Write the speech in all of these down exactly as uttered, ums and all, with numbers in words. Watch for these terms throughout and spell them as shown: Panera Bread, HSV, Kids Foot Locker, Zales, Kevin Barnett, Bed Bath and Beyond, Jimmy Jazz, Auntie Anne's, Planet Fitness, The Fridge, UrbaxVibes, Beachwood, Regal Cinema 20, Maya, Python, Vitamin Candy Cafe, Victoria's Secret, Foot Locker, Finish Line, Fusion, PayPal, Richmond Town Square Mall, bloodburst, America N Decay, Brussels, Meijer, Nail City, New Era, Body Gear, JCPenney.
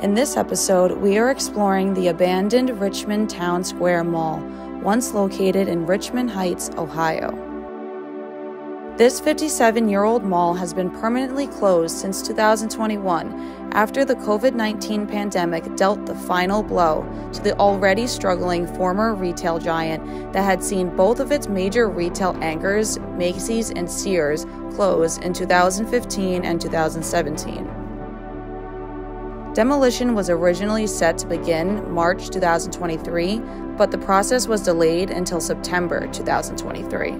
In this episode, we are exploring the abandoned Richmond Town Square Mall, once located in Richmond Heights, Ohio. This fifty-seven-year-old mall has been permanently closed since two thousand twenty-one after the COVID nineteen pandemic dealt the final blow to the already struggling former retail giant that had seen both of its major retail anchors, Macy's and Sears, close in two thousand fifteen and two thousand seventeen. Demolition was originally set to begin March two thousand twenty-three, but the process was delayed until September two thousand twenty-three.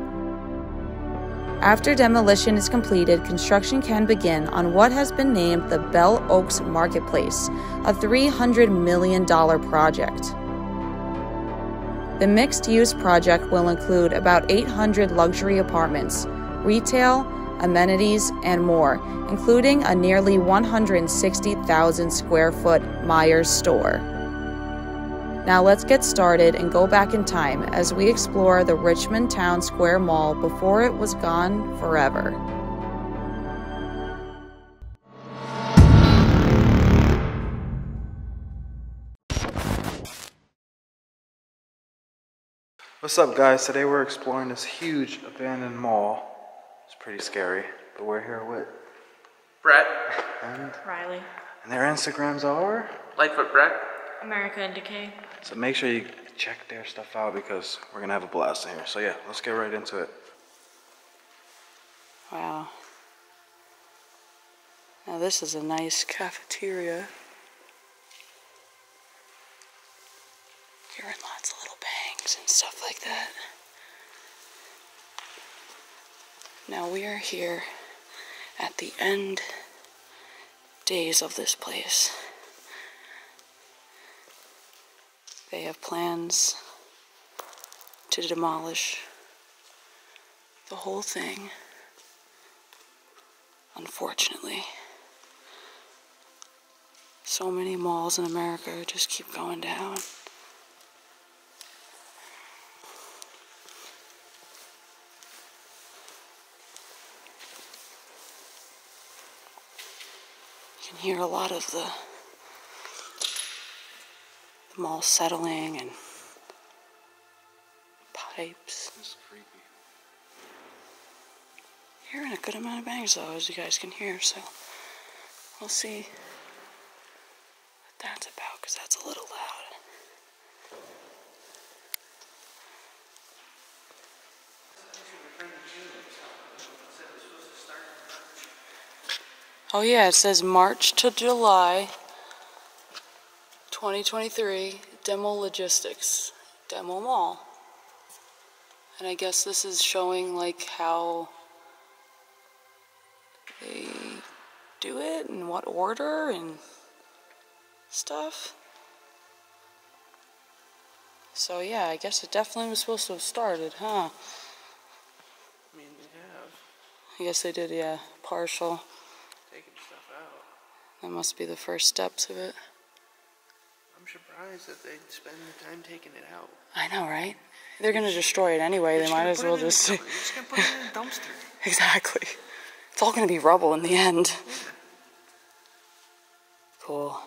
After demolition is completed, construction can begin on what has been named the Belle Oaks Marketplace, a three hundred million dollars project. The mixed-use project will include about eight hundred luxury apartments, retail, amenities, and more, including a nearly one hundred sixty thousand square foot Meijer store. Now let's get started and go back in time as we explore the Richmond Town Square Mall before it was gone forever. What's up, guys? Today we're exploring this huge abandoned mall. It's pretty scary, but we're here with Brett and Riley, and their Instagrams are Lightfoot Brett, America N Decay. So make sure you check their stuff out because we're gonna have a blast in here. So yeah, let's get right into it. Wow. Now this is a nice cafeteria. Hearing lots of little bangs and stuff like that. Now we are here at the end days of this place. They have plans to demolish the whole thing, unfortunately. So many malls in America just keep going down. Hear a lot of the, the mall settling and pipes. This is creepy. Hearing a good amount of bangs though, as you guys can hear, so we'll see what that's about because that's a little loud. Oh yeah, it says March to July twenty twenty-three, Demo Logistics, Demo Mall. And I guess this is showing like how they do it and what order and stuff. So yeah, I guess it definitely was supposed to have started, huh? I mean, they have. I guess they did, yeah, partial. That must be the first steps of it. I'm surprised that they'd spend the time taking it out. I know, right? They're going to destroy it anyway. They might as well just... They're just going to put it in a dumpster. Exactly. It's all going to be rubble in the end. Yeah. Cool.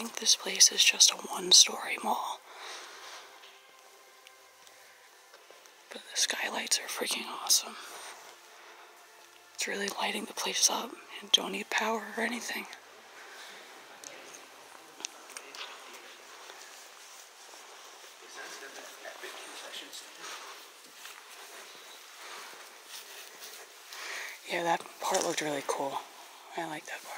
think this place is just a one-story mall. But the skylights are freaking awesome. It's really lighting the place up and don't need power or anything. Yeah, that part looked really cool. I like that part.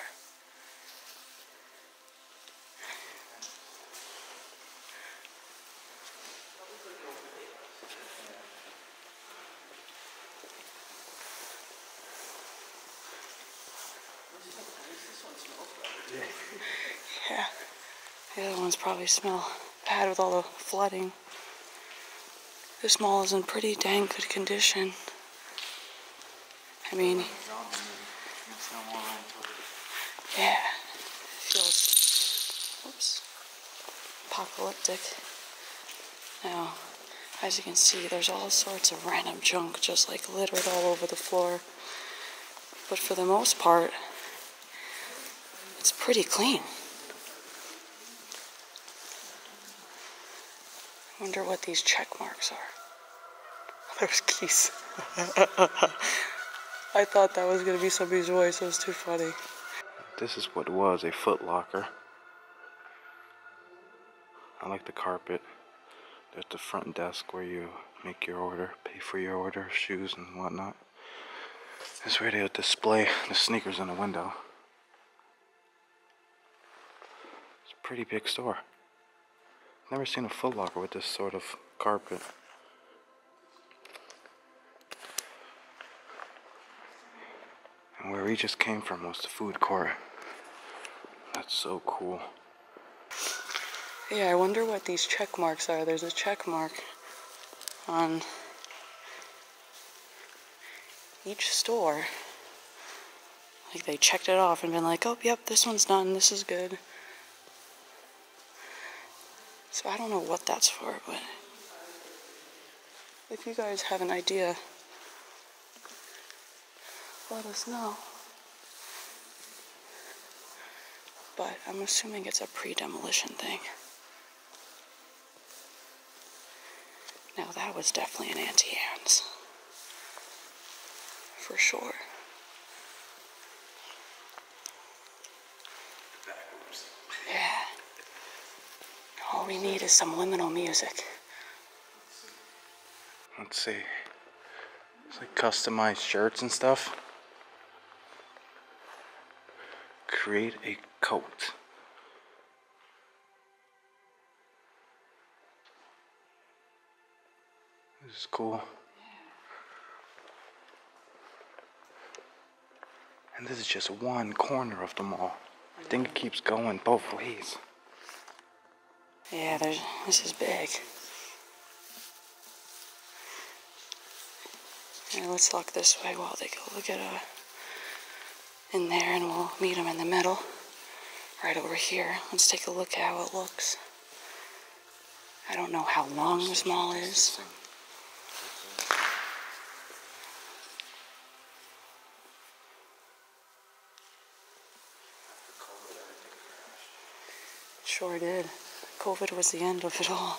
Yeah, the other ones probably smell bad with all the flooding. This mall is in pretty dang good condition. I mean, yeah, it feels, oops, apocalyptic. Now, as you can see, there's all sorts of random junk just like littered all over the floor. But for the most part, it's pretty clean. I wonder what these check marks are. There's keys. I thought that was going to be somebody's voice. It was too funny. This is what was a Foot Locker. I like the carpet. There's the front desk where you make your order, pay for your order, shoes and whatnot. This radio display, the sneakers in the window. It's a pretty big store. Never seen a Foot Locker with this sort of carpet. And where we just came from was the food court. That's so cool. Yeah, I wonder what these check marks are. There's a check mark on each store. Like they checked it off and been like, oh, yep, this one's done, this is good. So I don't know what that's for, but if you guys have an idea, let us know. But I'm assuming it's a pre-demolition thing. Now that was definitely an Auntie Anne's. For sure. Yeah. All we need is some liminal music. Let's see. It's like customized shirts and stuff. Create a coat. This is cool. And this is just one corner of the mall. I think it keeps going both ways. Yeah, there's, this is big. And let's look this way while they go look at a in there, and we'll meet them in the middle, right over here. Let's take a look at how it looks. I don't know how long this mall is. Sure did. COVID was the end of it all.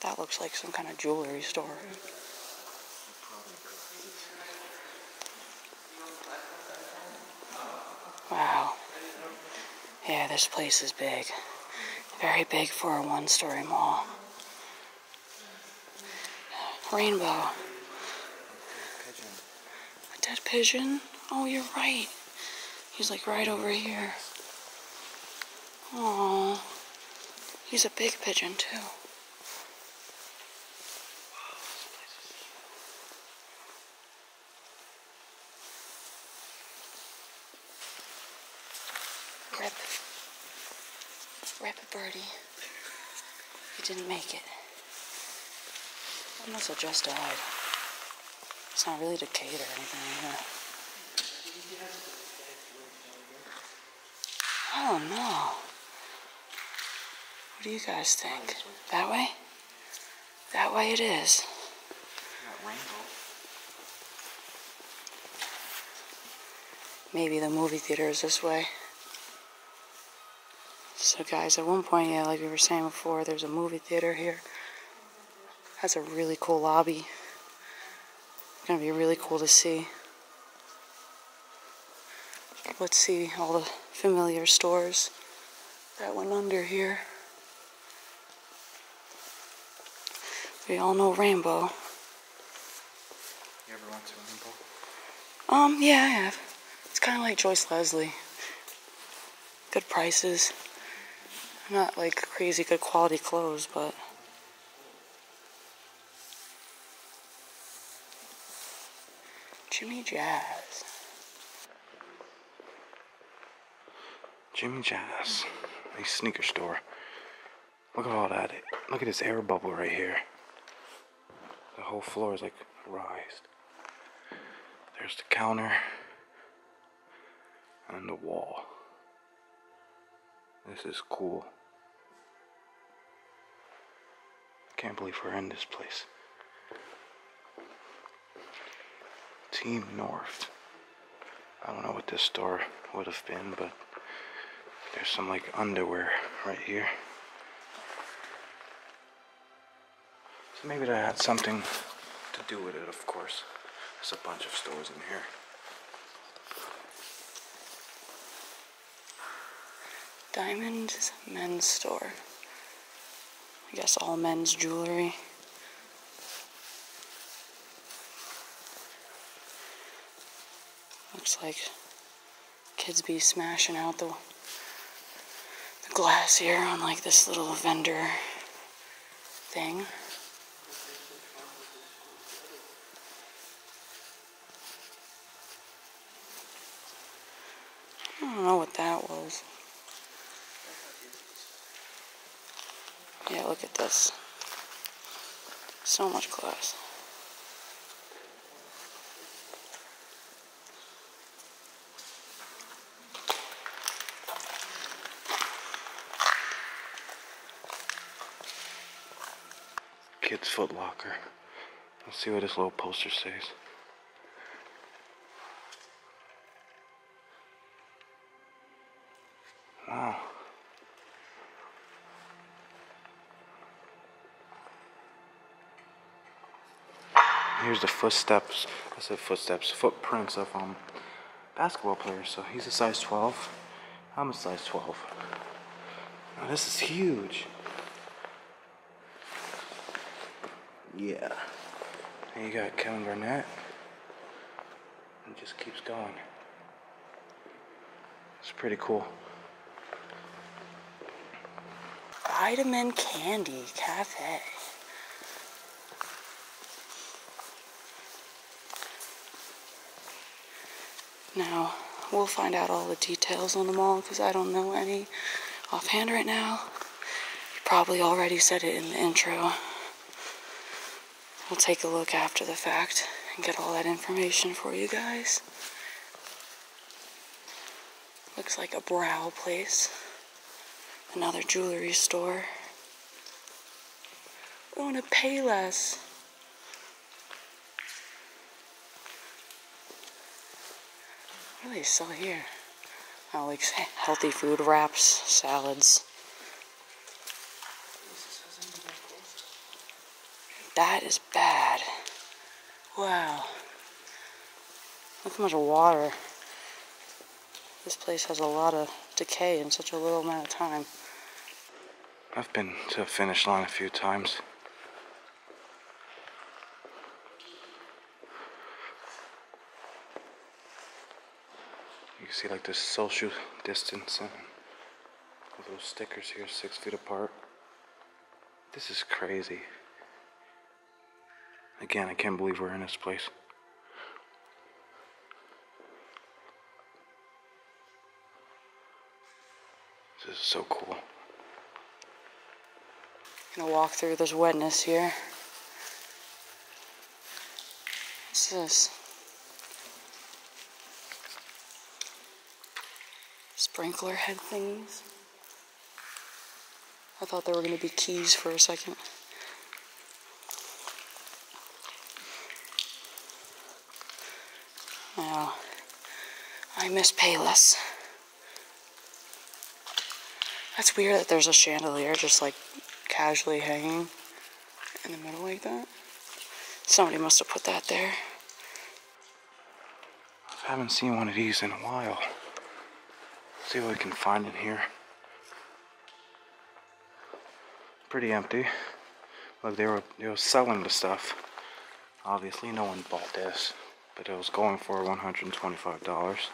That looks like some kind of jewelry store. Wow. Yeah, this place is big. Very big for a one-story mall. Rainbow. A dead pigeon? Oh, you're right. He's like right over here. Aww. He's a big pigeon too. Rip. Rip a birdie. He didn't make it. He must have just died. It's not really decayed or anything like that. Oh no. What do you guys think? That way? That way it is. Maybe the movie theater is this way. So guys, at one point, yeah, like we were saying before, there's a movie theater here. Has a really cool lobby. It's gonna be really cool to see. Let's see all the familiar stores that went under here. We all know Rainbow. You ever went to Rainbow? Um, yeah, I have. It's kind of like Joyce Leslie. Good prices. Not like crazy good quality clothes, but Jimmy Jazz. Jimmy Jazz, a sneaker store. Look at all that. Look at this air bubble right here. The whole floor is like raised. There's the counter and the wall. This is cool. Can't believe we're in this place. Team North. I don't know what this store would have been, but there's some like underwear right here. So maybe that had something to do with it, of course. There's a bunch of stores in here. Diamonds Men's Store. I guess all men's jewelry. Looks like kids be smashing out the, the glass here on like this little vendor thing. I don't know what that was. Yeah, look at this. So much class. Kids Foot Locker. Let's see what this little poster says. Wow. Here's the footsteps. I said footsteps, footprints of um basketball players. So he's a size twelve. I'm a size twelve. Now this is huge. Yeah. And you got Kevin Barnett. It just keeps going. It's pretty cool. Vitamin Candy Cafe. Now, we'll find out all the details on the mall because I don't know any offhand right now. You probably already said it in the intro. We'll take a look after the fact and get all that information for you guys. Looks like a brow place. Another jewelry store. We're going to Payless. What do they sell here? Oh, like healthy food wraps, salads. That is bad. Wow. Look how much water. This place has a lot of decay in such a little amount of time. I've been to Finish Line a few times. See like this social distancing with those stickers here six feet apart. This is crazy. Again, I can't believe we're in this place. This is so cool. I'm gonna walk through this wetness here. What's this? Sprinkler head thingies. I thought there were going to be keys for a second. Now, I I miss Payless. That's weird that there's a chandelier just like casually hanging in the middle like that. Somebody must have put that there. I haven't seen one of these in a while. Let's see what we can find in here. Pretty empty. Look, they were they were selling the stuff. Obviously, no one bought this, but it was going for one hundred twenty-five dollars.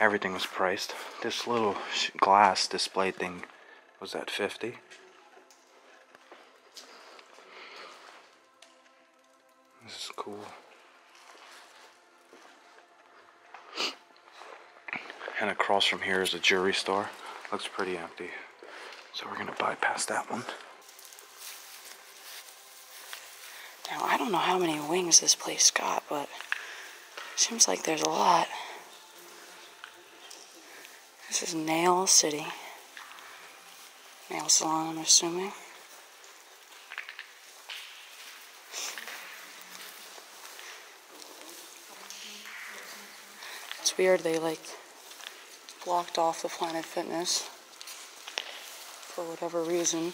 Everything was priced. This little glass display thing was at fifty dollars. This is cool. And across from here is a jewelry store. Looks pretty empty. So we're gonna bypass that one. Now, I don't know how many wings this place got, but it seems like there's a lot. This is Nail City. Nail salon, I'm assuming. It's weird, they like blocked off the Planet Fitness for whatever reason.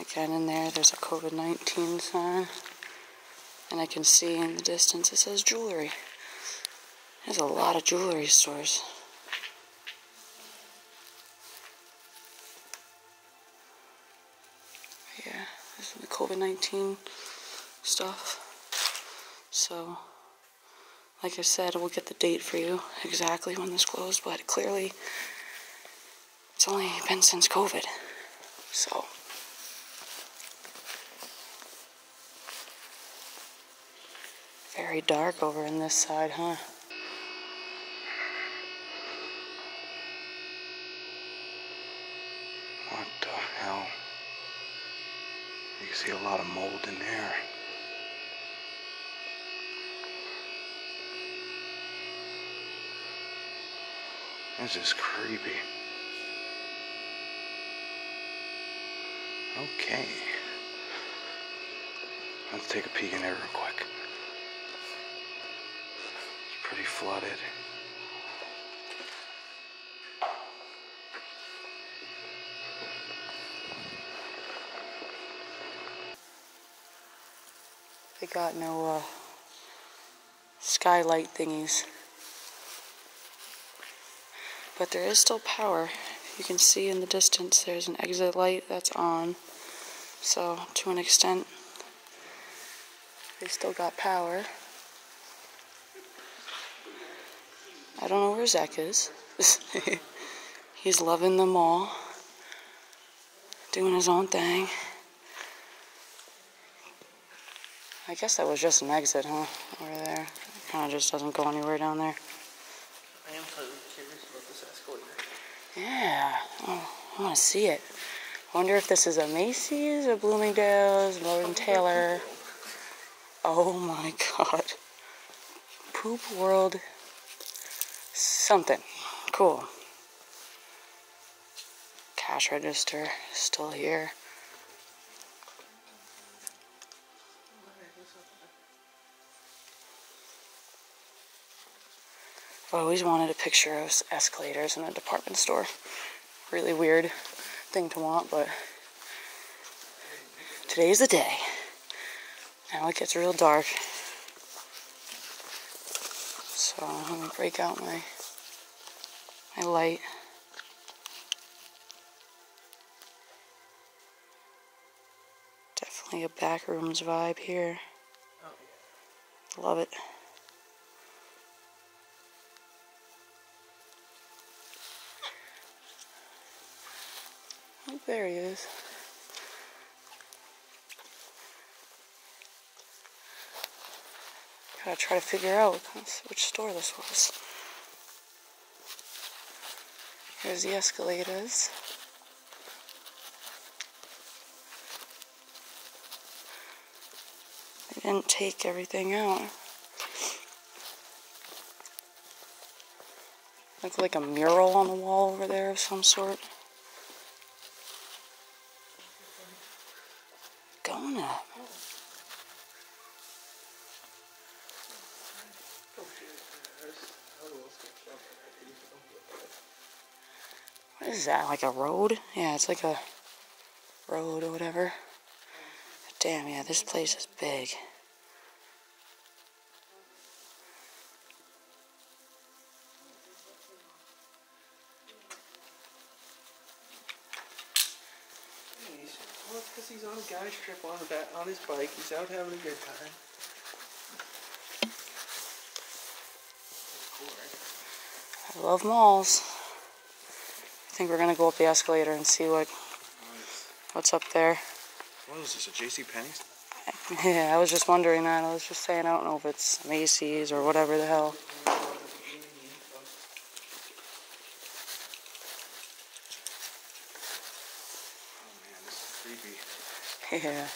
Again, in there, there's a COVID nineteen sign. And I can see in the distance it says jewelry. There's a lot of jewelry stores. Yeah, this is the COVID nineteen stuff. So, like I said, we'll get the date for you exactly when this closed, but clearly it's only been since COVID. So. Very dark over in this side, huh? What the hell? You can see a lot of mold in there. This is creepy. Okay. Let's take a peek in there real quick. Pretty flooded. They got no uh, skylight thingies. But there is still power. You can see in the distance there's an exit light that's on. So to an extent, they still got power. I don't know where Zach is. He's loving the mall, doing his own thing. I guess that was just an exit, huh? Over there. It kind of just doesn't go anywhere down there. I am totally curious about this escalator. Yeah. Oh, I want to see it. I wonder if this is a Macy's, a Bloomingdale's, Lord and Taylor. Oh my god. Poop World. Something. Cool. Cash register still here. I've always wanted a picture of escalators in a department store. Really weird thing to want, but today's the day. Now it gets real dark. So I'm gonna break out my my light. Definitely a back rooms vibe here. Oh. Love it. Oh, there he is. Gotta try to figure out which store this was. Here's the escalators. They didn't take everything out. Looks like a mural on the wall over there of some sort. Going up. What is that, like a road? Yeah, it's like a road or whatever. Damn, yeah, this place is big. Well, it's because he's on a guy's trip on, the back, on his bike. He's out having a good time. I love malls. I think we're going to go up the escalator and see what nice. what's up there. What is this, a JCPenney's? Yeah, I was just wondering that. I was just saying, I don't know if it's Macy's or whatever the hell. Yeah.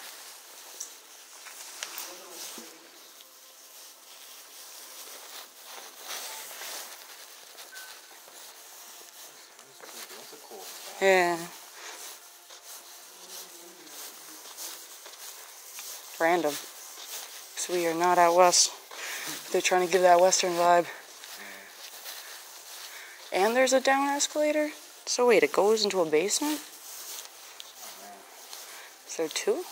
Yeah. Random. So we are not out west. They're trying to give that western vibe. Yeah. And there's a down escalator? So wait, it goes into a basement? There too.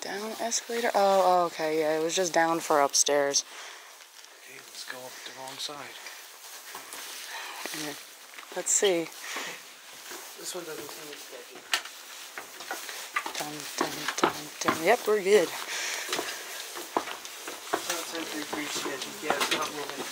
Down escalator. Oh, oh, okay. Yeah, it was just down for upstairs. Okay, let's go up the wrong side. Let's see. This one doesn't seem sketchy. Dun, dun, dun, dun. Yep, we're good. It's not three sketchy. Yeah, it's not moving.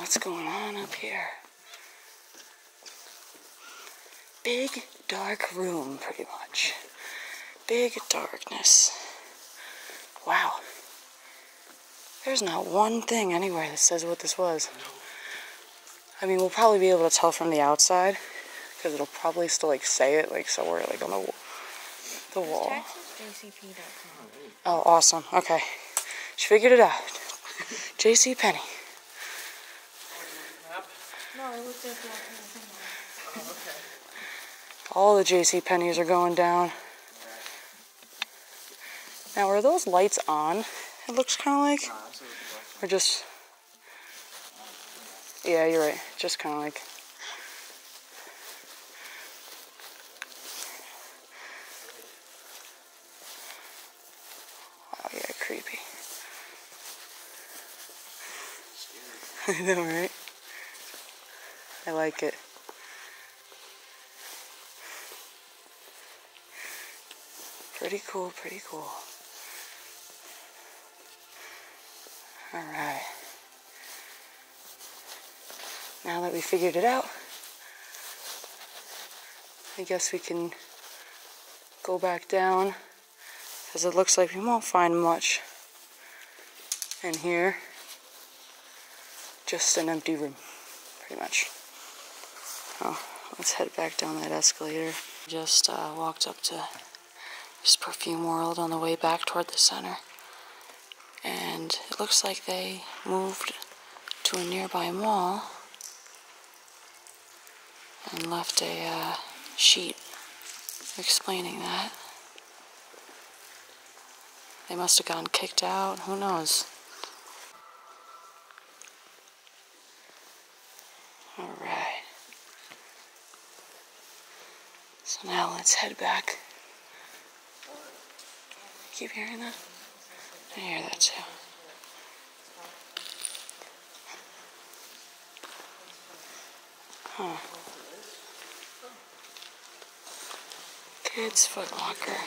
What's going on up here? Big dark room, pretty much. Big darkness. Wow. There's not one thing anywhere that says what this was. I mean, we'll probably be able to tell from the outside because it'll probably still like say it like somewhere like on the the wall. Oh, awesome. Okay, she figured it out. JCPenney. All the JCPenney's are going down. Now, are those lights on? It looks kind of like, or just, yeah, you're right, just kind of like. Oh yeah, creepy. I know, right? I like it. Pretty cool, pretty cool. All right. Now that we figured it out, I guess we can go back down because it looks like we won't find much in here. Just an empty room, pretty much. Oh, let's head back down that escalator. Just uh, walked up to this Perfume World on the way back toward the center. And it looks like they moved to a nearby mall and left a uh, sheet explaining that. They must have gotten kicked out, who knows? So now let's head back. I keep hearing that. I hear that too. Huh. Kids Foot Locker.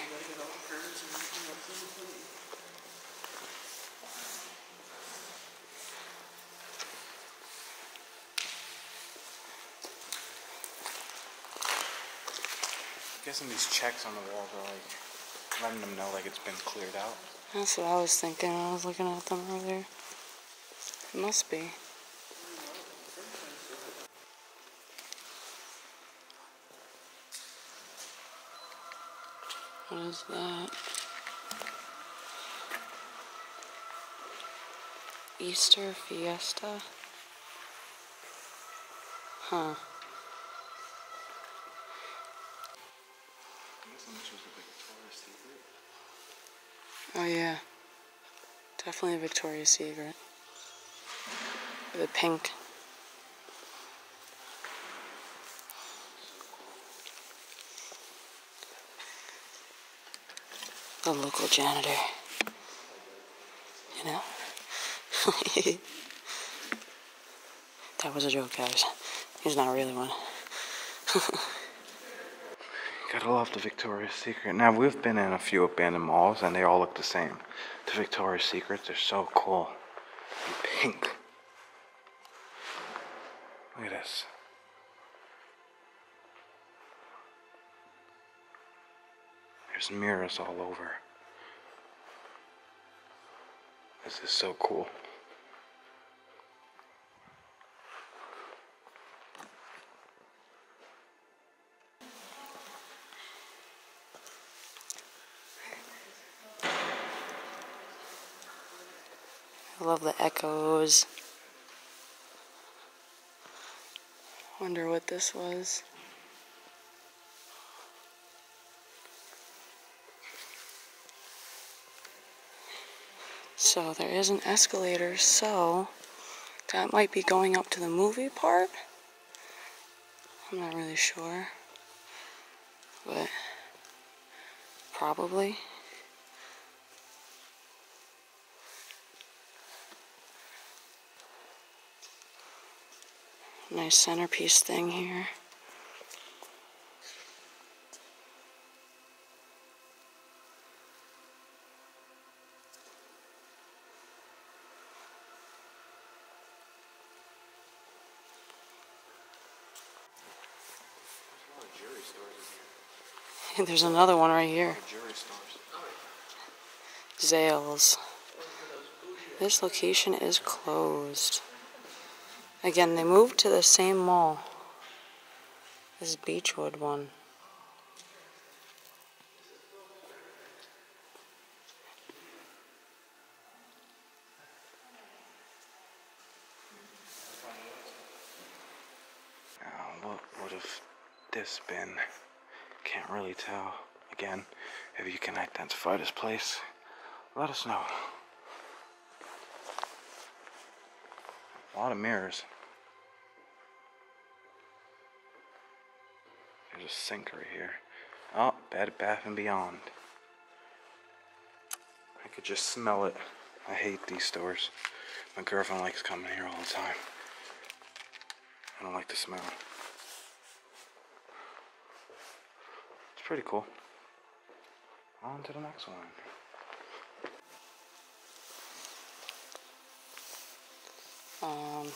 I'm guessing these checks on the walls are like letting them know like it's been cleared out. That's what I was thinking. I was looking at them earlier. It must be. What is that? Easter Fiesta? Huh. Oh yeah, definitely Victoria's Secret. The pink. The local janitor. You know? That was a joke, guys. He's not really one. Gotta love the Victoria's Secret. Now, we've been in a few abandoned malls, and they all look the same. The Victoria's Secrets are so cool. And pink. Look at this. There's mirrors all over. This is so cool. I love the echoes. Wonder what this was. So there is an escalator, so that might be going up to the movie part. I'm not really sure, but probably. Nice centerpiece thing here. There's another one right here. Zales. This location is closed. Again, they moved to the same mall. This is Beachwood one. Oh, what would have this been? Can't really tell. Again, if you can identify this place, let us know. A lot of mirrors. There's a sink right here. Oh, Bed Bath and Beyond. I could just smell it. I hate these stores. My girlfriend likes coming here all the time. I don't like the smell. It's pretty cool. On to the next one. Um,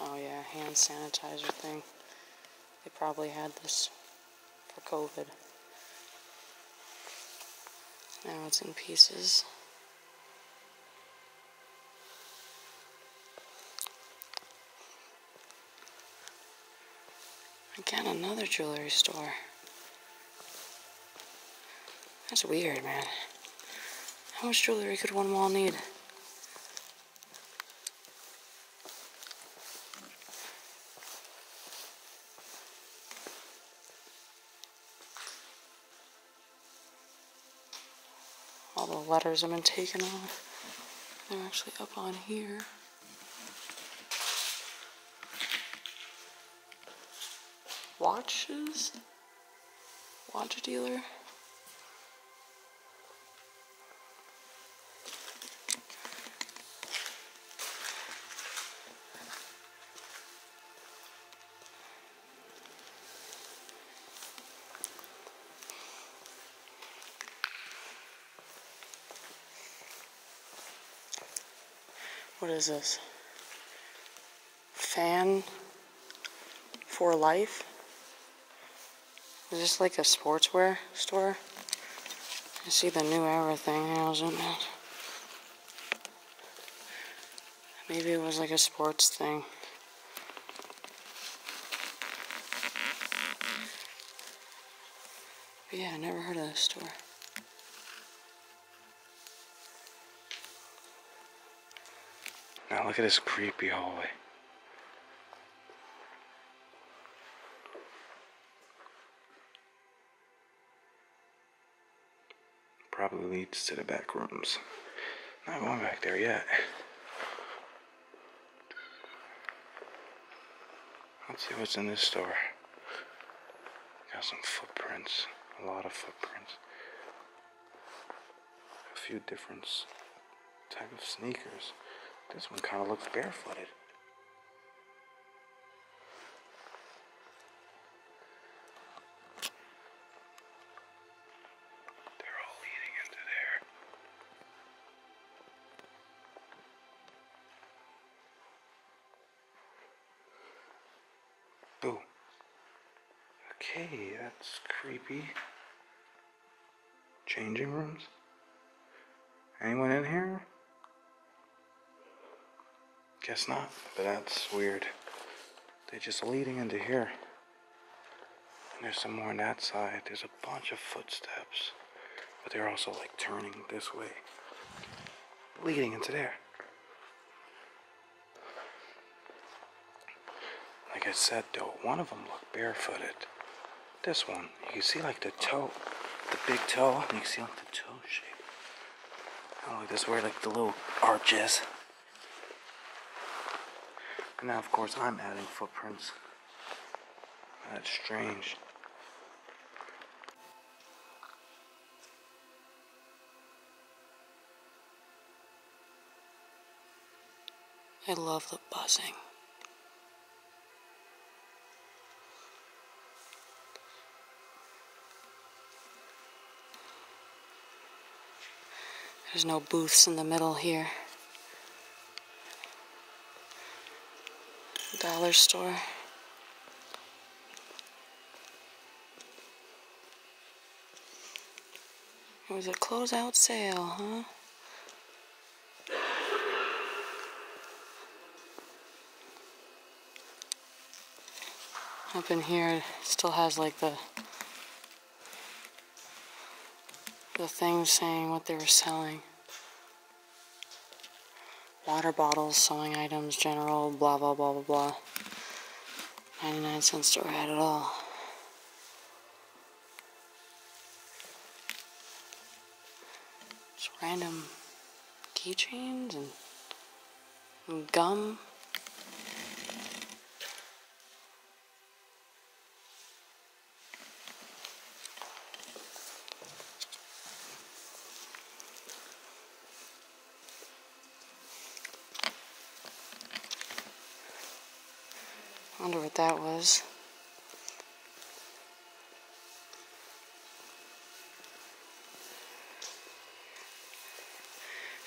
oh yeah, hand sanitizer thing. They probably had this for COVID. Now it's in pieces. Again, another jewelry store. That's weird, man. How much jewelry could one mall need? Letters have been taken off. They're actually up on here. Watches? Watch dealer? What is this? Fan for life? Is this like a sportswear store? I see the New Era thing. I was in that. Maybe it was like a sports thing. But yeah, I never heard of this store. Now look at this creepy hallway. Probably leads to the back rooms. Not going back there yet. Let's see what's in this store. Got some footprints. A lot of footprints. A few different type of sneakers. This one kind of looks barefooted. They're all leading into there. Boo. Okay, that's creepy. Changing rooms? Anyone in here? Guess not, but that's weird. They're just leading into here. And there's some more on that side. There's a bunch of footsteps. But they're also like turning this way. Leading into there. Like I said though, one of them looked barefooted. This one, you can see like the toe, the big toe, and you can see like the toe shape. Oh, look, that's where like the little arch is. And now, of course, I'm adding footprints. That's strange. I love the buzzing. There's no booths in the middle here. Dollar store. It was a closeout sale, huh? Up in here, it still has like the the thing saying what they were selling. Water bottles, sewing items, general, blah, blah, blah, blah, blah. ninety-nine cent store had it all. Just random keychains and, and gum. That was.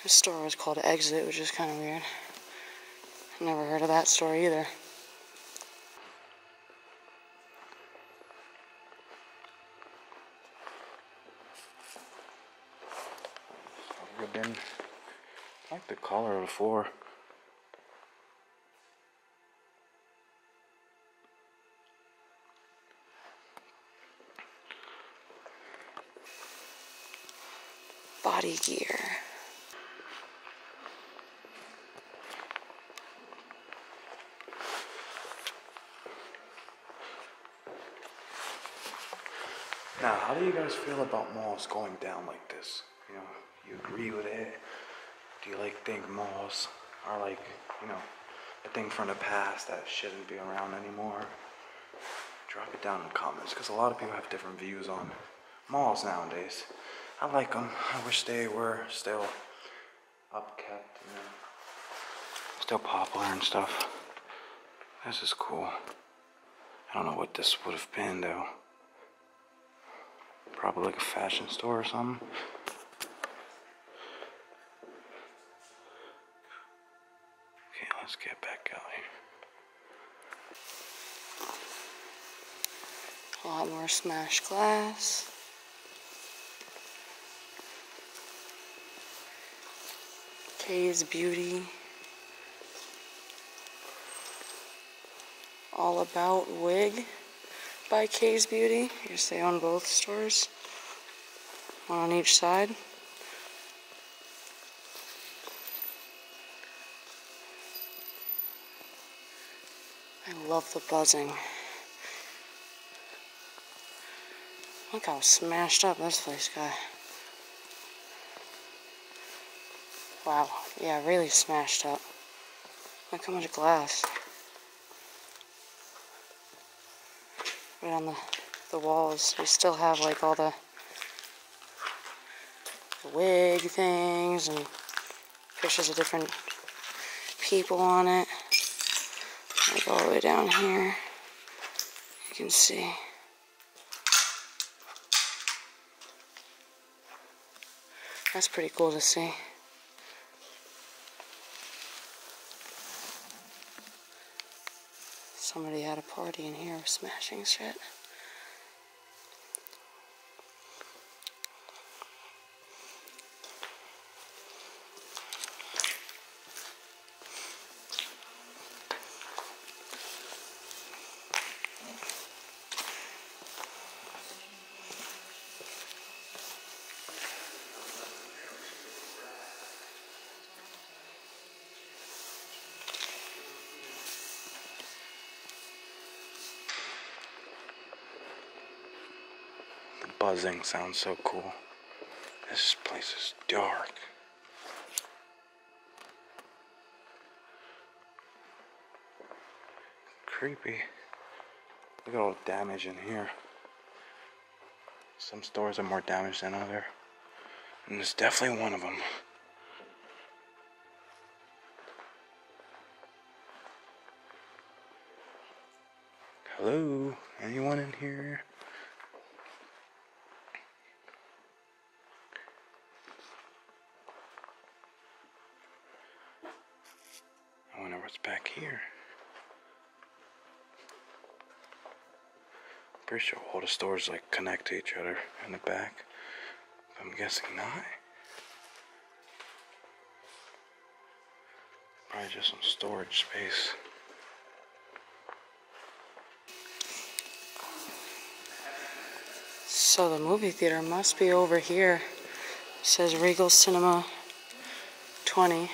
This store was called Exit, which is kind of weird. I never heard of that store either. Ribbon. I like the color of the floor. Body Gear. Now, how do you guys feel about malls going down like this? You know, you agree with it? Do you like think malls are like, you know, a thing from the past that shouldn't be around anymore? Drop it down in the comments, because a lot of people have different views on malls nowadays. I like them. I wish they were still upkept, you know, still popular and stuff. This is cool. I don't know what this would have been though. Probably like a fashion store or something. Okay, let's get back out here. A lot more smashed glass. Kay's Beauty. All About Wig by Kay's Beauty. Here's they own both stores. One on each side. I love the buzzing. Look how smashed up this place got. Wow, yeah, really smashed up. Look how much glass. Right on the, the walls, we still have like all the, the wig things and pictures of different people on it. Like all the way down here, you can see. That's pretty cool to see. Somebody had a party in here smashing shit. Buzzing sounds so cool. This place is dark. Creepy. Look at all the damage in here. Some stores are more damaged than others. And there's definitely one of them. Hello? Anyone in here? Here. I'm pretty sure all the stores like connect to each other in the back. But I'm guessing not. Probably just some storage space. So the movie theater must be over here. It says Regal Cinema twenty.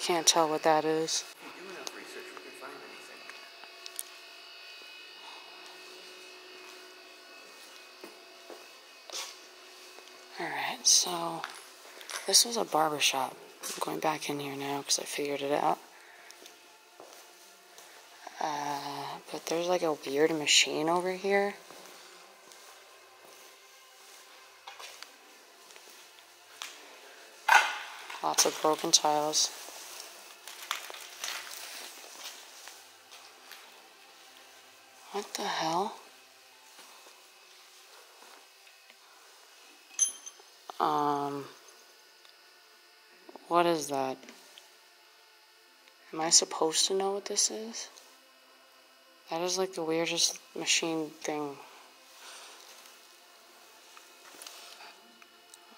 Can't tell what that is. If you do enough research, we can find anything. Alright, so this was a barbershop. I'm going back in here now because I figured it out. Uh, but there's like a weird machine over here. Lots of broken tiles. What the hell? Um, what is that? Am I supposed to know what this is? That is like the weirdest machine thing.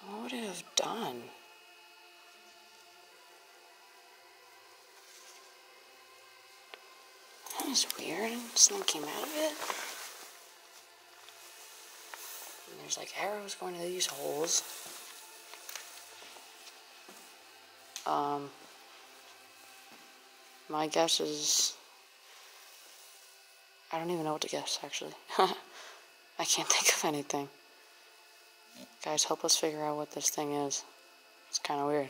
What would it have done? That is weird. Something came out of it. And there's like arrows going to these holes. Um, my guess is, I don't even know what to guess actually. I can't think of anything. Guys, help us figure out what this thing is. It's kind of weird.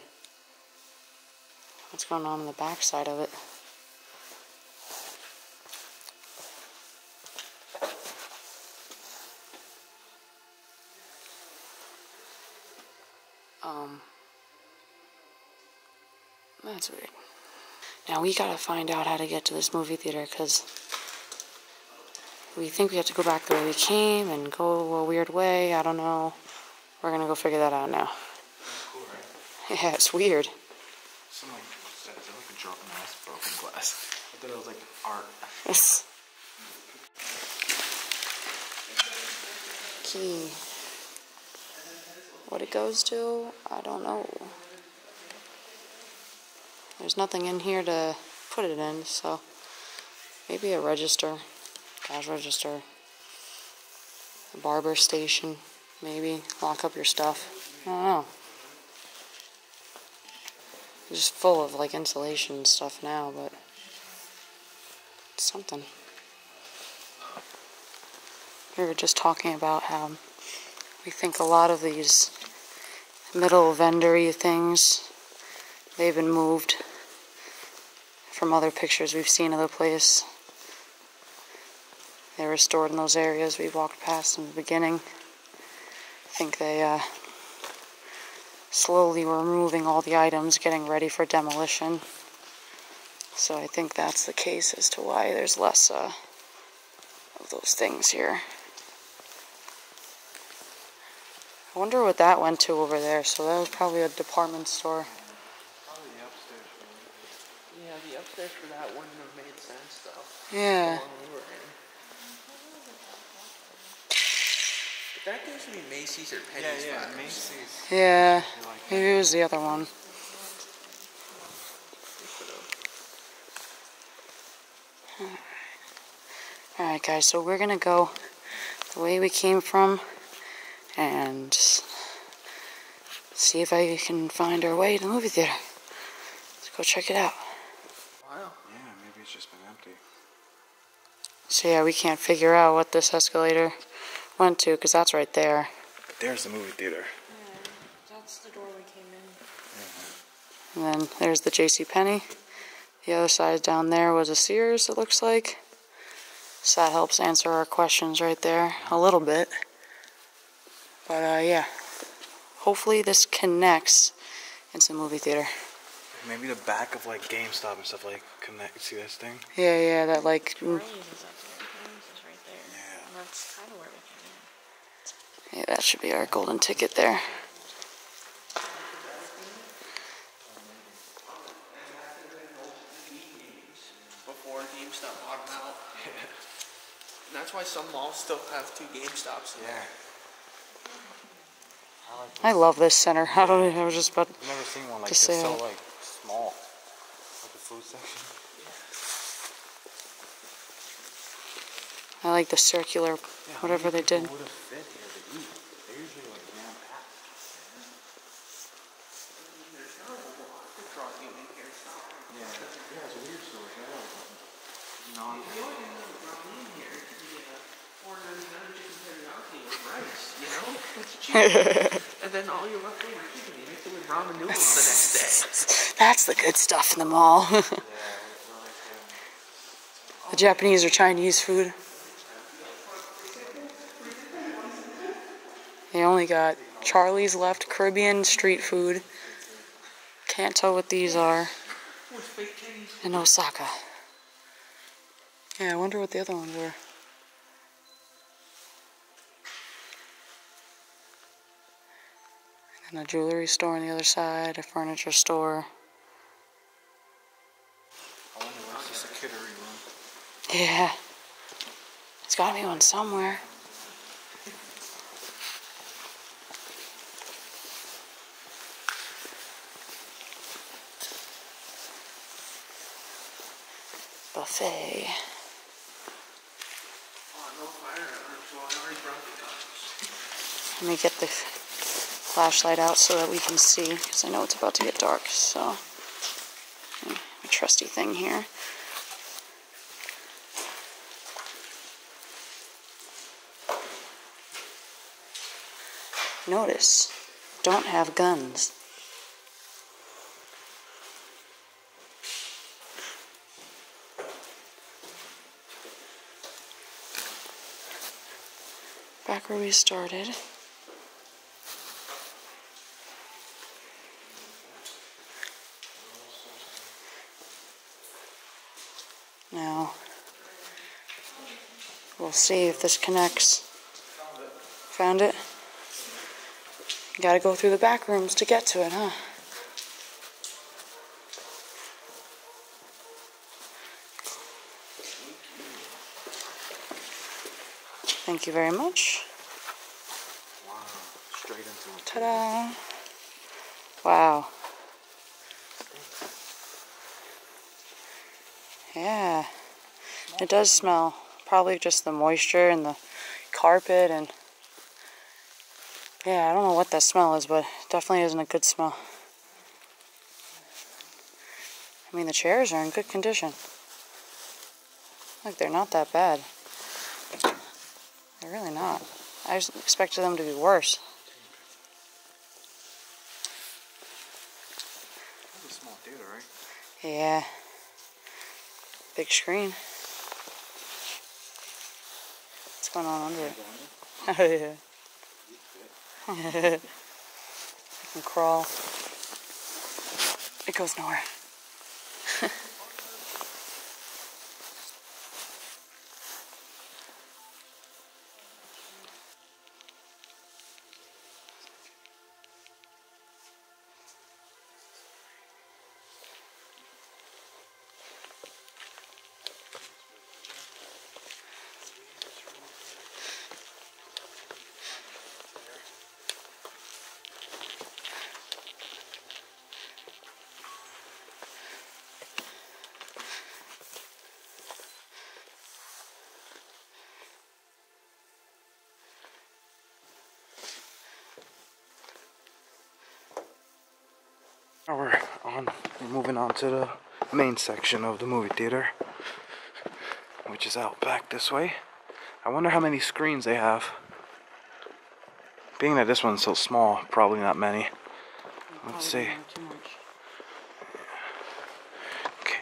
What's going on in the back side of it? Um, that's weird. Now we gotta find out how to get to this movie theater because we think we have to go back the way we came and go a weird way. I don't know. We're gonna go figure that out now. Cool, right? Yeah, it's weird. Something like, what's that? Is that like a drop in ice, broken glass? I thought it was like art. Yes. Key. What it goes to, I don't know. There's nothing in here to put it in, so maybe a register, cash register, a barber station, maybe lock up your stuff. I don't know. just full of like insulation and stuff now, but it's something. We were just talking about how we think a lot of these middle vendory things, they've been moved from other pictures we've seen of the place. They were stored in those areas we walked past in the beginning. I think they uh, slowly were removing all the items, getting ready for demolition. So I think that's the case as to why there's less uh, of those things here. I wonder what that went to over there. So that was probably a department store. Probably the upstairs room. Yeah, the upstairs for that wouldn't have made sense though. Yeah. But that used to be Macy's or Penney's. Yeah, yeah, Macy's. Yeah, maybe it was the other one. All right, guys. So we're gonna go the way we came from and see if I can find our way to the movie theater. Let's go check it out. Wow. Yeah, maybe it's just been empty. So yeah, we can't figure out what this escalator went to, because that's right there. There's the movie theater. Yeah, that's the door we came in. Mm-hmm. And then there's the JCPenney. The other side down there was a Sears, it looks like. So that helps answer our questions right there a little bit. But uh, yeah, hopefully this connects into the movie theater. Maybe the back of like GameStop and stuff like connect. See this thing? Yeah, yeah, that like. Right there. Right there. Yeah. And that's kind of where we came in. Yeah, that should be our golden ticket there. Before GameStop bought them out. And that's why some malls still have two GameStops in there. Yeah. I love this center. I don't know, I was just about I've never seen one like this, so like small. Like the food section. I like the circular, yeah, whatever they did. Would have fit here to eat. They're usually like down back. There's not a lot of trucking in here. Yeah, yeah, it's a weird store. No, you know what in here is the ordinary rice, you know? And then all your leftover chicken, you mix it with ramen noodles the next day. That's the good stuff in the mall. The Japanese or Chinese food. They only got Charlie's left, Caribbean street food. Can't tell what these are. In Osaka. Yeah, I wonder what the other ones were. And a jewelry store on the other side, a furniture store. I wonder what's this a kiddery room. Yeah. It's gotta be one somewhere. Buffet. Oh, no fire alarms. Well, I already brought the guns. Let me get the flashlight out so that we can see, because I know it's about to get dark. So a trusty thing here. Notice, don't have guns. Back where we started. Now, we'll see if this connects. Found it? You gotta go through the back rooms to get to it, huh? Thank you very much. Wow, straight into it. Ta-da! Wow. Yeah, it does smell. Probably just the moisture and the carpet and... Yeah, I don't know what that smell is, but it definitely isn't a good smell. I mean, the chairs are in good condition. Look, they're not that bad. They're really not. I just expected them to be worse. That's a small theater, right? Yeah. Big screen. What's going on under it? Oh, yeah. I can crawl. It goes nowhere. Now we're on, we're moving on to the main section of the movie theater, which is out back this way. I wonder how many screens they have. Being that this one's so small, probably not many. Let's see. Okay.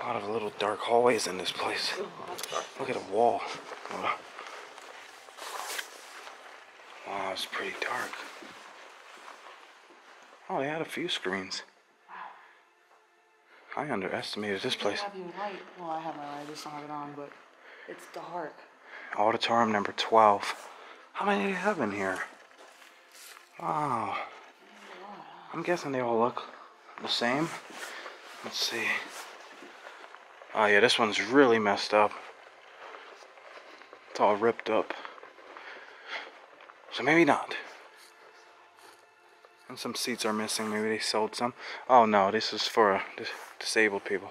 A lot of little dark hallways in this place. Look at a wall. Wow, it's pretty dark. Oh, they had a few screens. Wow. I underestimated this place. Have your light. Well, I have my light. I just don't have it on, but it's dark. Auditorium number twelve. How many do you have in here? Wow. I'm guessing they all look the same. Let's see. Oh, yeah, this one's really messed up. It's all ripped up. So maybe not. And some seats are missing. Maybe they sold some. Oh no, this is for dis disabled people.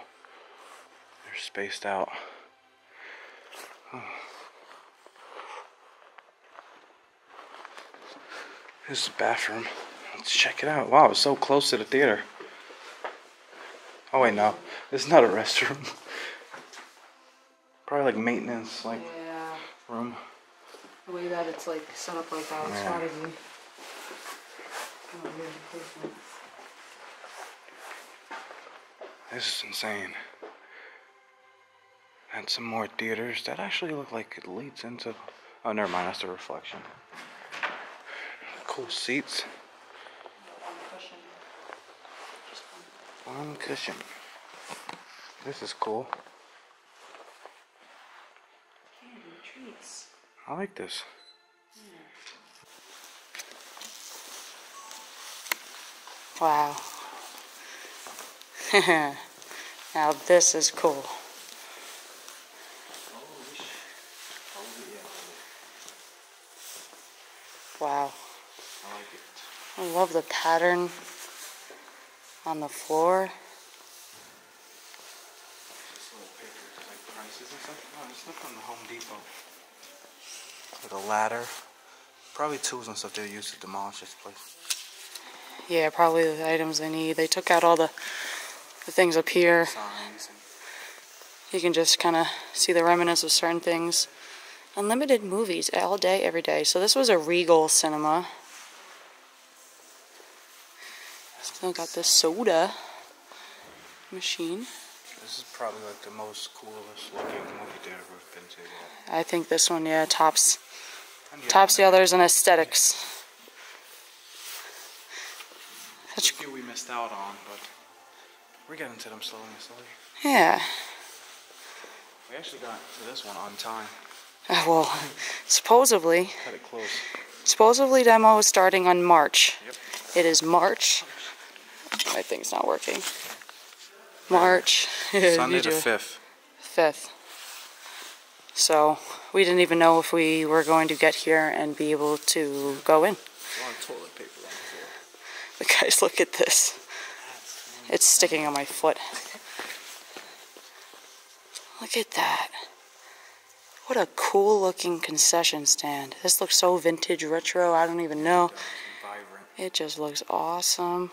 They're spaced out. Oh. This is the bathroom. Let's check it out. Wow, it's so close to the theater. Oh wait, no. This is not a restroom. Probably like maintenance, like yeah. room. The way that it's like set up like that, it's yeah. not even. This is insane. And some more theaters that actually look like it leads into. Oh, never mind. That's a reflection. Cool seats. One cushion. Just one. One cushion. This is cool. Candy treats. I like this. Wow. Now this is cool. Wow. I like it. I love the pattern on the floor. Just little pictures like prices and stuff. No, just look on the Home Depot. With a ladder. Probably tools and stuff they used to demolish this place. Yeah, probably the items they need. They took out all the, the things up here. Signs. You can just kind of see the remnants of certain things. Unlimited movies all day, every day. So this was a Regal Cinema. Still got this soda machine. This is probably like the most coolest looking movie theater I've ever been to yet. I think this one, yeah, tops, tops the others in aesthetics. That's a few we missed out on, but we're getting to them slowly and slowly. Yeah. We actually got to this one on time. Uh, well, supposedly. Cut it close. Supposedly, demo is starting on March. Yep. It is March. My thing's not working. March. Sunday the fifth. fifth. So we didn't even know if we were going to get here and be able to go in. A lot of toilet paper on the floor. But guys, look at this. It's sticking on my foot. Look at that. What a cool looking concession stand. This looks so vintage, retro, I don't even know. Vibrant. It just looks awesome.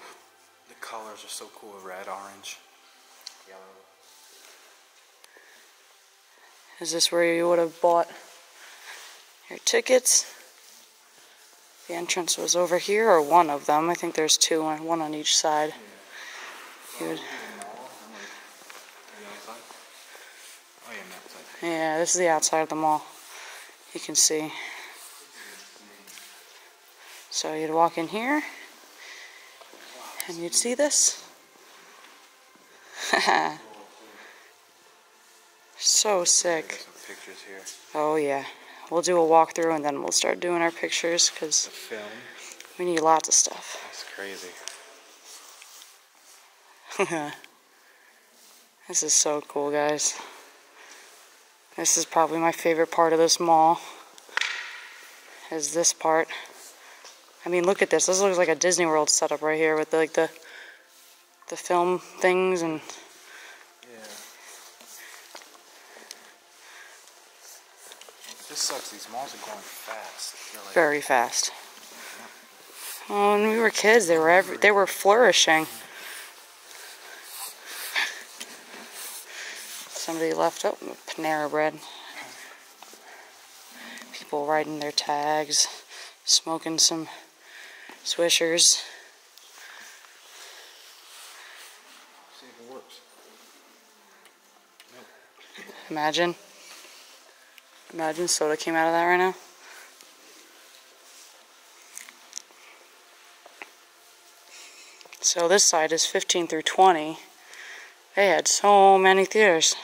The colors are so cool, red, orange, yellow. Is this where you would have bought your tickets? The entrance was over here, or one of them. I think there's two, one on each side. Yeah, you would... yeah, this is the outside of the mall. You can see. So you'd walk in here, and you'd see this. So sick. Some pictures here. Oh yeah, we'll do a walkthrough and then we'll start doing our pictures because we need lots of stuff. That's crazy. This is so cool, guys. This is probably my favorite part of this mall. Is this part? I mean, look at this. This looks like a Disney World setup right here with the, like the the film things and. This sucks, these malls are going fast. Like very fast. Yeah. Well, when we were kids, they were every, they were flourishing. Somebody left up oh, Panera Bread. People riding their tags, smoking some Swishers. See if it works. Nope. Imagine. Imagine soda came out of that right now. So this side is fifteen through twenty. They had so many theaters.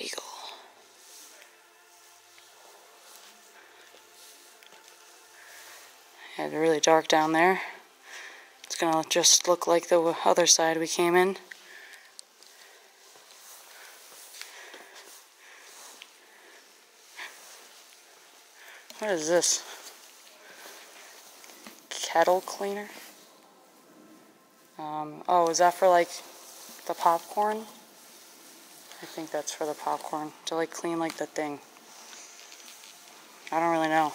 Regal. It's really dark down there. It's gonna just look like the other side we came in. What is this? Kettle cleaner? Um, oh, is that for like the popcorn? I think that's for the popcorn. To like clean like the thing. I don't really know.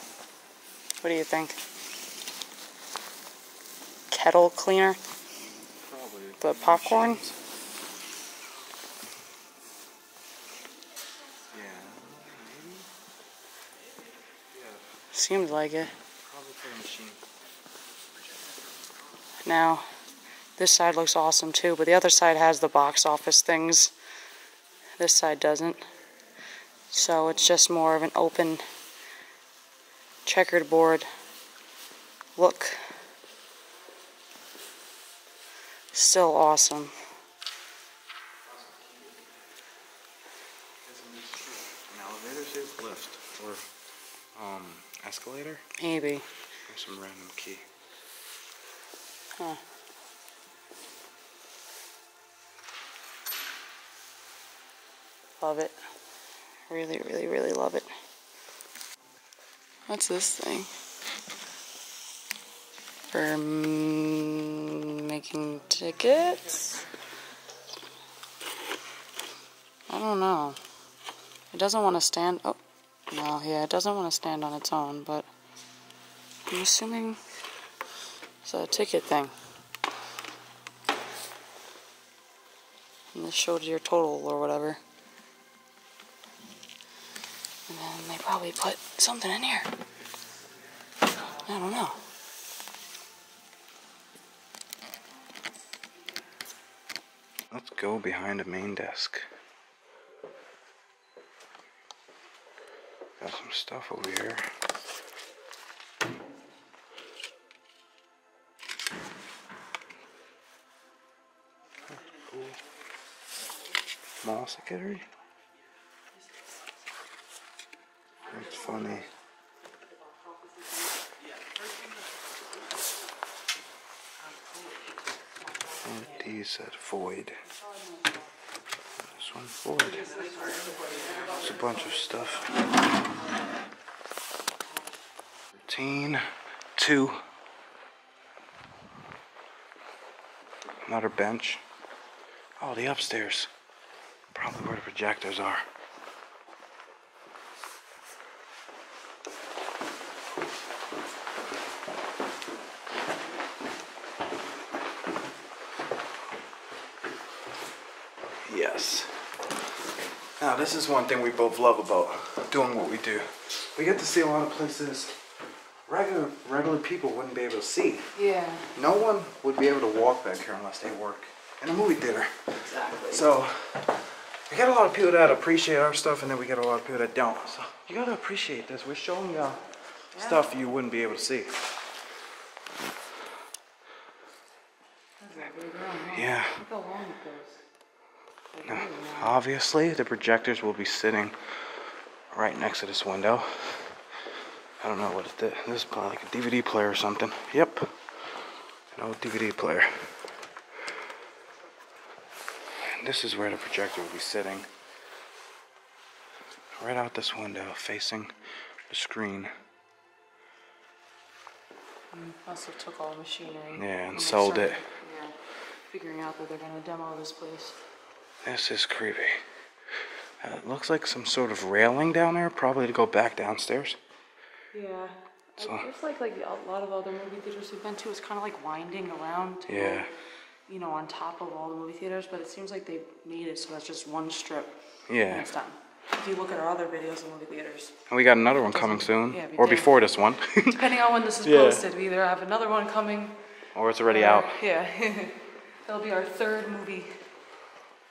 What do you think? Kettle cleaner? Probably. The popcorn? Machines. Seems like it. Probably for the machine. Now, this side looks awesome too, but the other side has the box office things. This side doesn't. So it's just more of an open checkered board look. Still awesome. An elevator-shaped lift or um escalator? Maybe. Or some random key. Huh. Love it. Really, really, really love it. What's this thing? For making tickets? I don't know. It doesn't want to stand up. Oh, no, yeah, it doesn't want to stand on its own, but I'm assuming... It's a ticket thing. And this showed your total or whatever. And then they probably put something in here. I don't know. Let's go behind a main desk. Got some stuff over here. Mall secretary? That's funny. And these said void. This one void. It's a bunch of stuff. Routine two. Another bench. Oh, the upstairs. Probably where the projectors are. Yes. Now, this is one thing we both love about doing what we do. We get to see a lot of places regular regular people wouldn't be able to see. Yeah. No one would be able to walk back here unless they work in a movie theater. Exactly. So we got a lot of people that appreciate our stuff, and then we got a lot of people that don't. So you gotta appreciate this. We're showing y'all yeah. stuff you wouldn't be able to see. Exactly wrong, right? Yeah. Look how long it goes. Now, obviously, the projectors will be sitting right next to this window. I don't know what it is. This is probably like a D V D player or something. Yep, an old D V D player. And this is where the projector will be sitting. Right out this window, facing the screen. And also took all the machinery. Yeah, and sold it. Yeah, figuring out that they're going to demo this place. This is creepy. Uh, it looks like some sort of railing down there, probably to go back downstairs. Yeah. So, I guess like, like a lot of other movie theaters we've been to, it's kind of like winding around. To, yeah. You know, on top of all the movie theaters, but it seems like they made it so that's just one strip. Yeah. And it's done. If you look at our other videos in movie theaters. And we got another one coming soon. Yeah, or before this one. Depending on when this is yeah. posted, we either have another one coming. Or it's already or, out. Yeah. That'll be our third movie.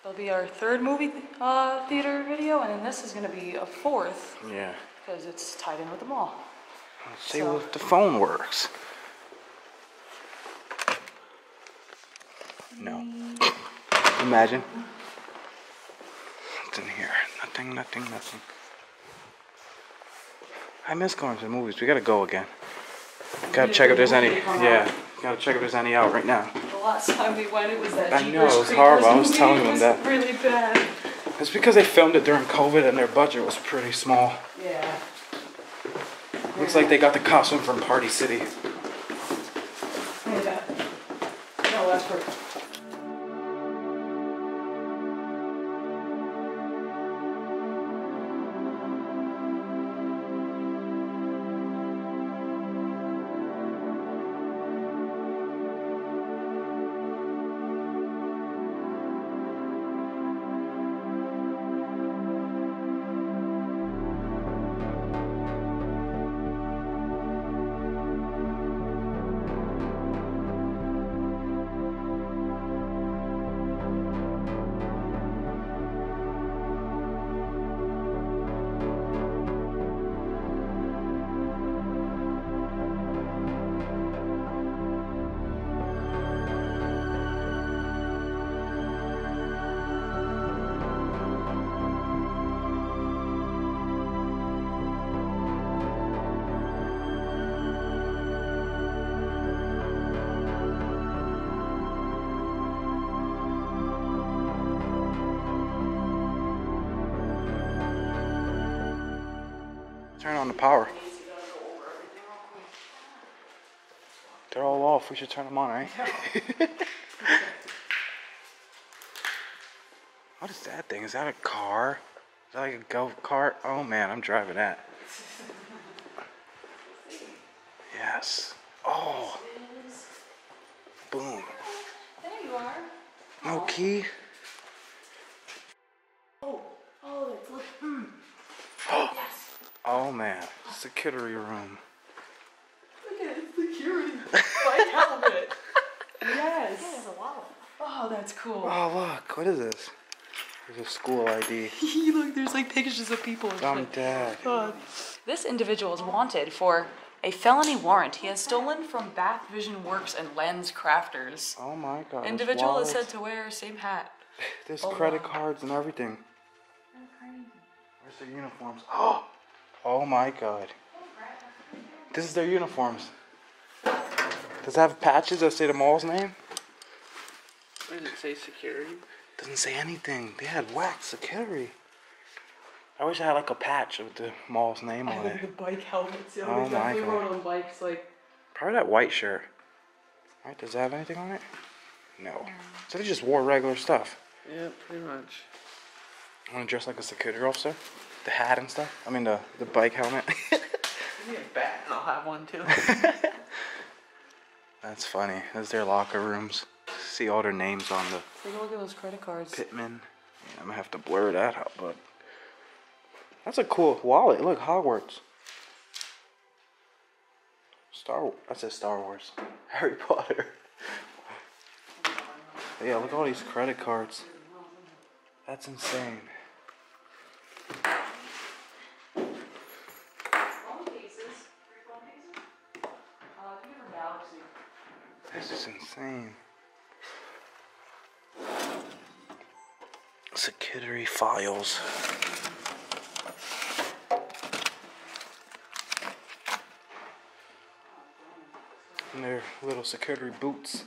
It'll be our third movie uh, theater video, and then this is going to be a fourth. Yeah. Because it's tied in with the mall. Let's see so. if the phone works. No. Imagine. What's in here? Nothing, nothing, nothing. I miss going to the movies. We got to go again. Got to check if there's any. Yeah. Gotta check if there's any out right now. The last time we went, it was that. I know, it was horrible. I was telling them that. Really bad. It's because they filmed it during COVID and their budget was pretty small. Yeah. Looks yeah. like they got the costume from Party City. Yeah. No, that's perfect. Turn on the power. They're all off. We should turn them on, right? What is that thing? Is that a car? Is that like a go-kart? Oh man, I'm driving that. Yes. Oh. Boom. There you are. No key. Oh. Oh, it's like. Oh. Oh man, security room. Look at it, security. My helmet. Yes. Yeah, there's a wallet. Oh, that's cool. Oh look, what is this? There's a school I D. Look, there's like pictures of people. I'm dead. Oh. This individual is wanted for a felony warrant. He has stolen from Bath Vision Works and Lens Crafters. Oh my God. Individual wallets. Is said to wear same hat. There's oh, credit wow. cards and everything. That's crazy. Where's their uniforms? Oh. Oh my God. This is their uniforms. Does it have patches that say the mall's name? Does it say security? Doesn't say anything. They had wax security. I wish I had like a patch with the mall's name I on it. The bike helmets. Yeah, oh they definitely my God. On bikes, like... Probably that white shirt. Right? Does it have anything on it? No. So they just wore regular stuff. Yeah, pretty much. Want to dress like a security officer? The hat and stuff. I mean the the bike helmet. Give me a bat and I'll have one too. That's funny. That's their locker rooms. See all their names on the. Take a look at those credit cards. Pittman I'm gonna have to blur that out, but that's a cool wallet. Look, Hogwarts. Star, I said Star Wars. Harry Potter. Yeah, look at all these credit cards. That's insane. This is insane. Security files. And their little security boots.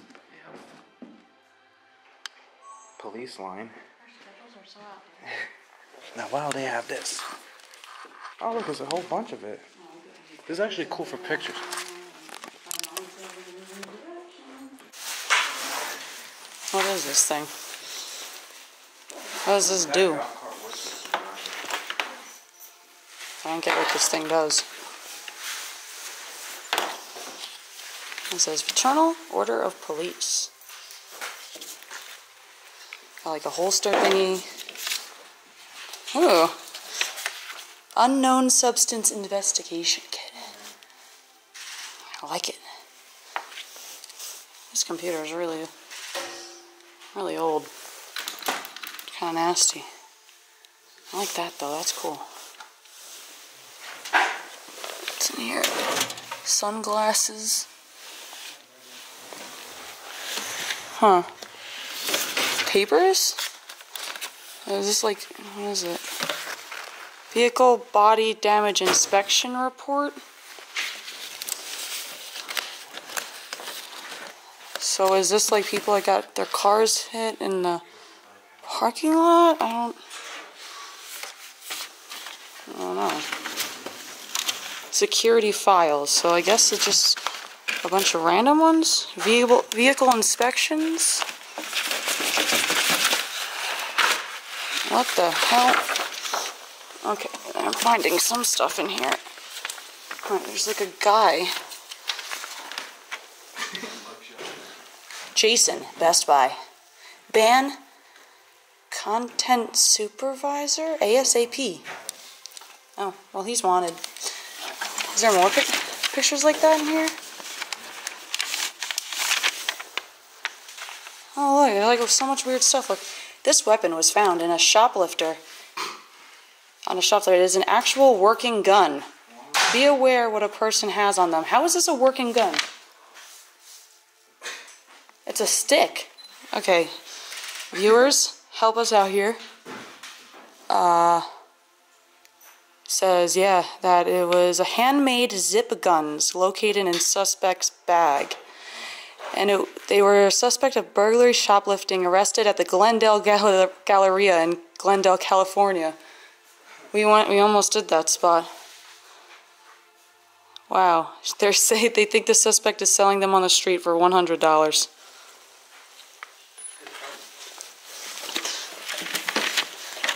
Police line. Our schedules are so out there. Now, wow, they have this. Oh, look, there's a whole bunch of it. This is actually cool for pictures. What is this thing? What does this do? I don't get what this thing does. It says Fraternal Order of Police. Got like a holster thingy. Ooh. Unknown Substance Investigation Kit. I like it. This computer is really... really old. Kind of nasty. I like that though, that's cool. What's in here? Sunglasses. Huh. Papers? Is this like, what is it? Vehicle Body Damage Inspection Report? So is this like people that got their cars hit in the parking lot? I don't, I don't know. Security files. So I guess it's just a bunch of random ones. Vehicle, vehicle inspections. What the hell? Okay, I'm finding some stuff in here. All right, there's like a guy. Jason, Best Buy. Ban content supervisor ASAP. Oh, well, he's wanted. Is there more pic pictures like that in here? Oh, look, there's like so much weird stuff. Look, this weapon was found in a shoplifter. On a shoplifter, it is an actual working gun. Be aware what a person has on them. How is this a working gun? It's a stick. Okay, viewers, help us out here. Uh, says, yeah, that it was a handmade zip guns located in suspect's bag. And it, they were a suspect of burglary shoplifting, arrested at the Glendale Gal Galleria in Glendale, California. We went, we almost did that spot. Wow, they say they think the suspect is selling them on the street for one hundred dollars.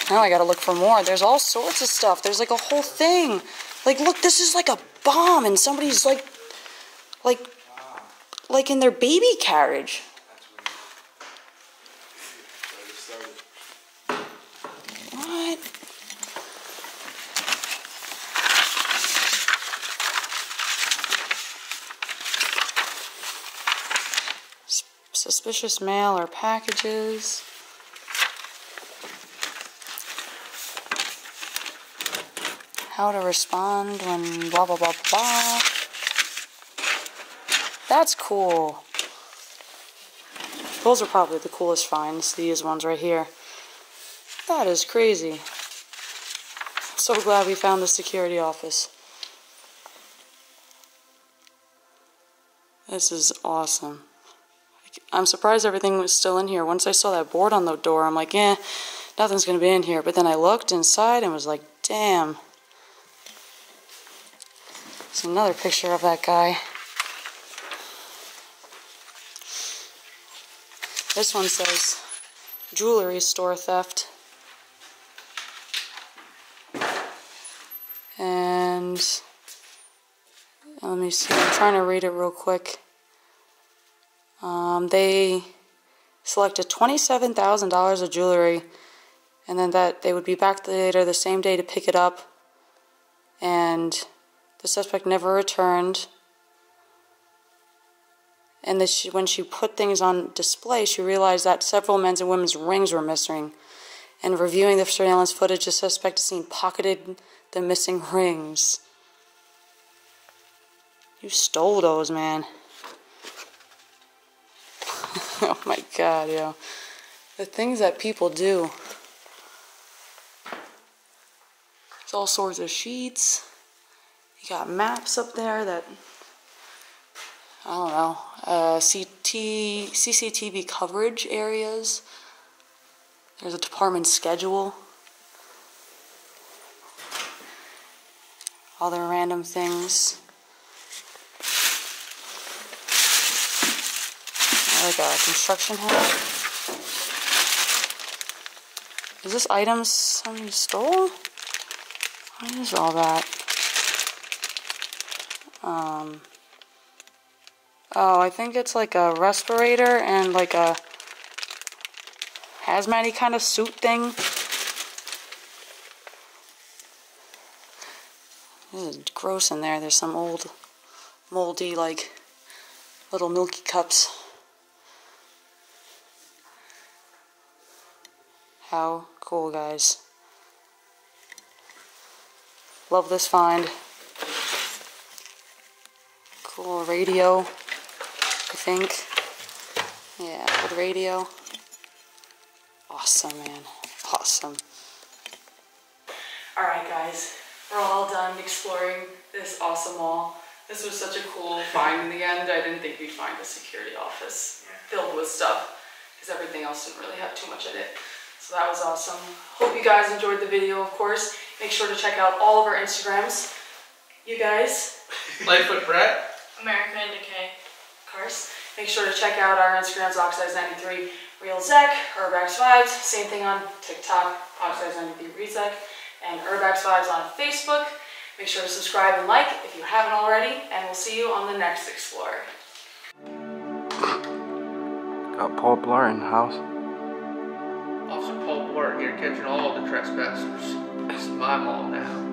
Now I gotta look for more. There's all sorts of stuff. There's like a whole thing. Like, look, this is like a bomb, and somebody's like, like, like in their baby carriage. What? Suspicious mail or packages. How to respond when blah, blah, blah, blah. That's cool. Those are probably the coolest finds, these ones right here. That is crazy. I'm so glad we found the security office. This is awesome. I'm surprised everything was still in here. Once I saw that board on the door, I'm like, eh, nothing's going to be in here. But then I looked inside and was like, damn. There's another picture of that guy. This one says, jewelry store theft. And let me see, I'm trying to read it real quick. Um, they selected twenty-seven thousand dollars of jewelry and then that they would be back later the same day to pick it up, and the suspect never returned. And this, she, when she put things on display, she realized that several men's and women's rings were missing. And reviewing the surveillance footage, the suspect is seen pocketed the missing rings. You stole those, man. Oh my god, yo. The things that people do. There's all sorts of sheets. You got maps up there that... I don't know, uh, C C T V coverage areas. There's a department schedule. All the random things. Like a construction hat. Is this item somebody stole? What is all that? Um... Oh, I think it's like a respirator and like a hazmat-y kind of suit thing. This is gross in there. There's some old, moldy, like, little milky cups. How cool, guys. Love this find. Cool radio. I think. Yeah, good radio. Awesome, man. Awesome. Alright, guys. We're all done exploring this awesome mall. This was such a cool find in the end. I didn't think we'd find a security office filled with stuff, because everything else didn't really have too much in it. So that was awesome. Hope you guys enjoyed the video, of course. Make sure to check out all of our Instagrams. You guys. Lightfoot Brett. America N Decay. Course. Make sure to check out our Instagrams, Oxide ninety-three Real Zec, UrbaxVibes, same thing on TikTok, Oxide ninety-three Re Zec, and UrbaxVibes on Facebook. Make sure to subscribe and like if you haven't already, and we'll see you on the next Explorer. Got Paul Blart in the house. Officer Paul Blart here catching all the trespassers. This is my mall now.